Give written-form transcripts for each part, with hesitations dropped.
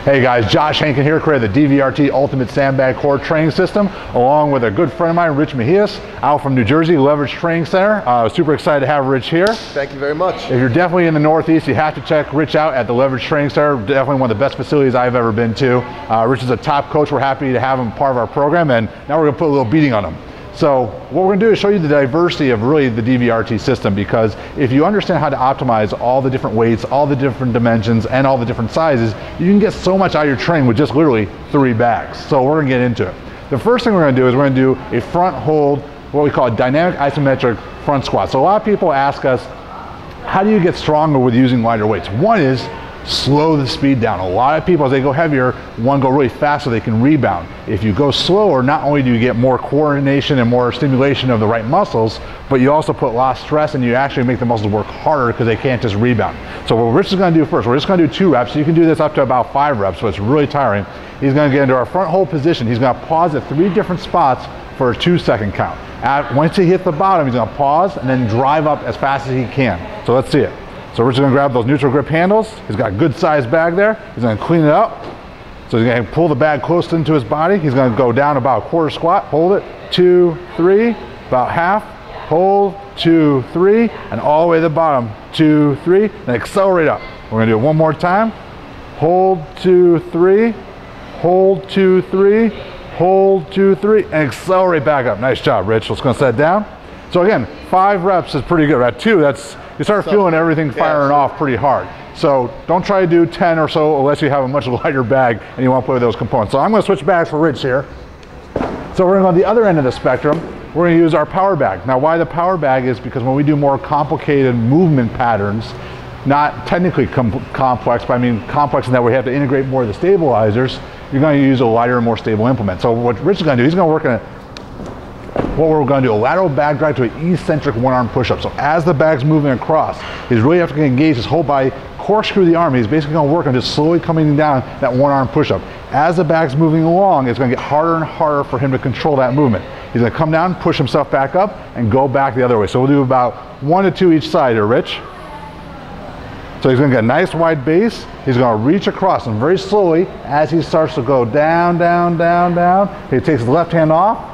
Hey guys, Josh Hankin here, creator of the DVRT Ultimate Sandbag Core Training System, along with a good friend of mine, Rich Mejias, out from New Jersey, Leverage Training Center. Super excited to have Rich here. Thank you very much. If you're definitely in the Northeast, you have to check Rich out at the Leverage Training Center. Definitely one of the best facilities I've ever been to. Rich is a top coach. We're happy to have him part of our program, and now we're going to put a little beating on him. So what we're going to do is show you the diversity of really the DVRT system, because if you understand how to optimize all the different weights, all the different dimensions, and all the different sizes, you can get so much out of your training with just literally 3 bags. So we're going to get into it. The first thing we're going to do is we're going to do a front hold, what we call a dynamic isometric front squat. So a lot of people ask us, how do you get stronger with using lighter weights? One is slow the speed down. A lot of people, as they go heavier, want to go really fast so they can rebound. If you go slower, not only do you get more coordination and more stimulation of the right muscles, but you also put a lot of stress and you actually make the muscles work harder because they can't just rebound. So what Rich is going to do first, we're just going to do 2 reps. You can do this up to about 5 reps, so it's really tiring. He's going to get into our front hold position. He's going to pause at 3 different spots for a 2-second count. Once he hits the bottom, he's going to pause and then drive up as fast as he can. So let's see it. So Rich is going to grab those neutral grip handles. He's got a good sized bag there. He's going to clean it up. So he's going to pull the bag close into his body. He's going to go down about a quarter squat, hold it, 2, 3, about half, hold, 2, 3, and all the way to the bottom, 2, 3, and accelerate up. We're going to do it one more time. Hold, 2, 3, hold, 2, 3, hold, 2, 3, and accelerate back up. Nice job, Rich. Let's go set down. So again, 5 reps is pretty good. At 2, that's you start feeling everything firing off pretty hard. So don't try to do 10 or so unless you have a much lighter bag and you want to play with those components. So I'm going to switch bags for Rich here. So we're going to go on the other end of the spectrum. We're going to use our power bag. Now why the power bag is because when we do more complicated movement patterns, not technically complex, but I mean complex in that we have to integrate more of the stabilizers, you're going to use a lighter and more stable implement. So what Rich is going to do, he's going to work on a a lateral bag drive to an eccentric one-arm push-up. So as the bag's moving across, he's really having to engage his whole body, corkscrew the arm. He's basically going to work on just slowly coming down that one-arm push-up. As the bag's moving along, it's going to get harder and harder for him to control that movement. He's going to come down, push himself back up, and go back the other way. So we'll do about 1 to 2 each side here, Rich. So he's going to get a nice wide base. He's going to reach across and very slowly, as he starts to go down, down, down, down, he takes his left hand off,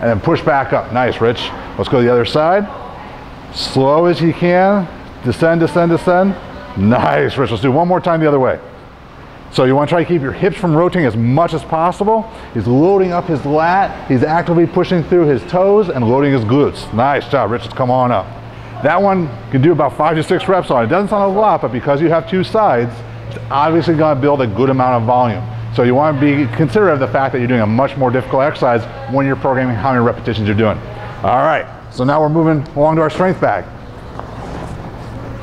and then push back up. Nice, Rich. Let's go to the other side. Slow as you can. Descend, descend, descend. Nice, Rich. Let's do one more time the other way. So you want to try to keep your hips from rotating as much as possible. He's loading up his lat. He's actively pushing through his toes and loading his glutes. Nice job, Rich. Let's come on up. That one you can do about 5 to 6 reps on. It doesn't sound a lot, but because you have 2 sides, it's obviously going to build a good amount of volume. So you want to be considerate of the fact that you're doing a much more difficult exercise when you're programming how many repetitions you're doing. All right, so now we're moving along to our strength bag.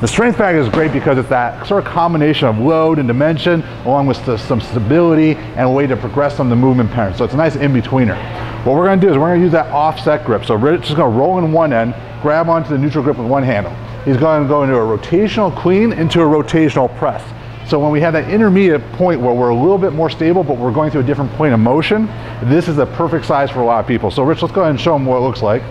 The strength bag is great because it's that sort of combination of load and dimension along with some stability and a way to progress on the movement pattern. So it's a nice in-betweener. What we're going to do is we're going to use that offset grip. So Rich is going to roll in one end, grab onto the neutral grip with one handle. He's going to go into a rotational clean, into a rotational press. So when we have that intermediate point where we're a little bit more stable, but we're going through a different point of motion, this is a perfect size for a lot of people. So Rich, let's go ahead and show him what it looks like.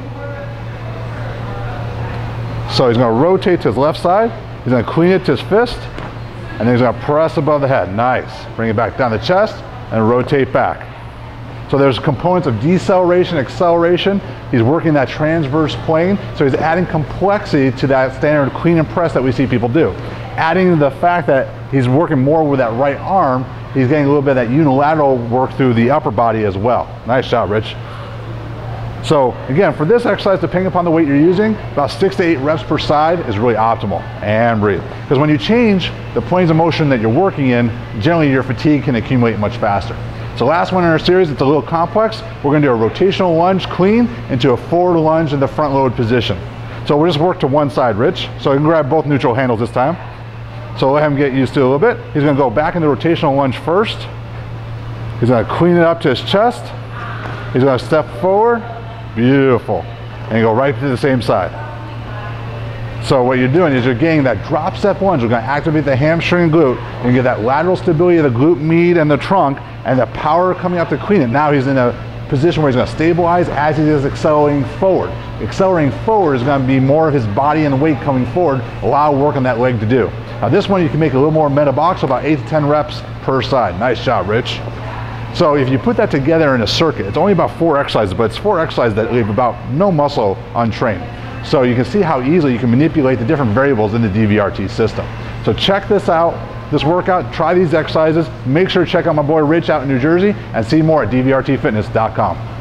So he's going to rotate to his left side. He's going to clean it to his fist, and then he's going to press above the head. Nice. Bring it back down the chest and rotate back. So there's components of deceleration, acceleration. He's working that transverse plane. So he's adding complexity to that standard clean and press that we see people do. Adding to the fact that he's working more with that right arm, he's getting a little bit of that unilateral work through the upper body as well. Nice shot, Rich. So again, for this exercise, depending upon the weight you're using, about 6 to 8 reps per side is really optimal. And breathe. Because when you change the planes of motion that you're working in, generally your fatigue can accumulate much faster. So last one in our series, it's a little complex. We're going to do a rotational lunge clean into a forward lunge in the front load position. So we'll just work to one side, Rich. So you can grab both neutral handles this time. So let him get used to it a little bit. He's going to go back into rotational lunge first. He's going to clean it up to his chest. He's going to step forward. Beautiful. And go right to the same side. So what you're doing is you're getting that drop step lunge. We're going to activate the hamstring and glute and get that lateral stability of the glute med and the trunk and the power coming up to clean it. Now he's in a position where he's going to stabilize as he is accelerating forward. Accelerating forward is going to be more of his body and weight coming forward, a lot of work on that leg to do. Now this one you can make a little more metabolic, so about 8 to 10 reps per side. Nice job, Rich. So if you put that together in a circuit, it's only about 4 exercises, but it's 4 exercises that leave about no muscle untrained. So you can see how easily you can manipulate the different variables in the DVRT system. So check this out, this workout, try these exercises. Make sure to check out my boy Rich out in New Jersey and see more at DVRTFitness.com.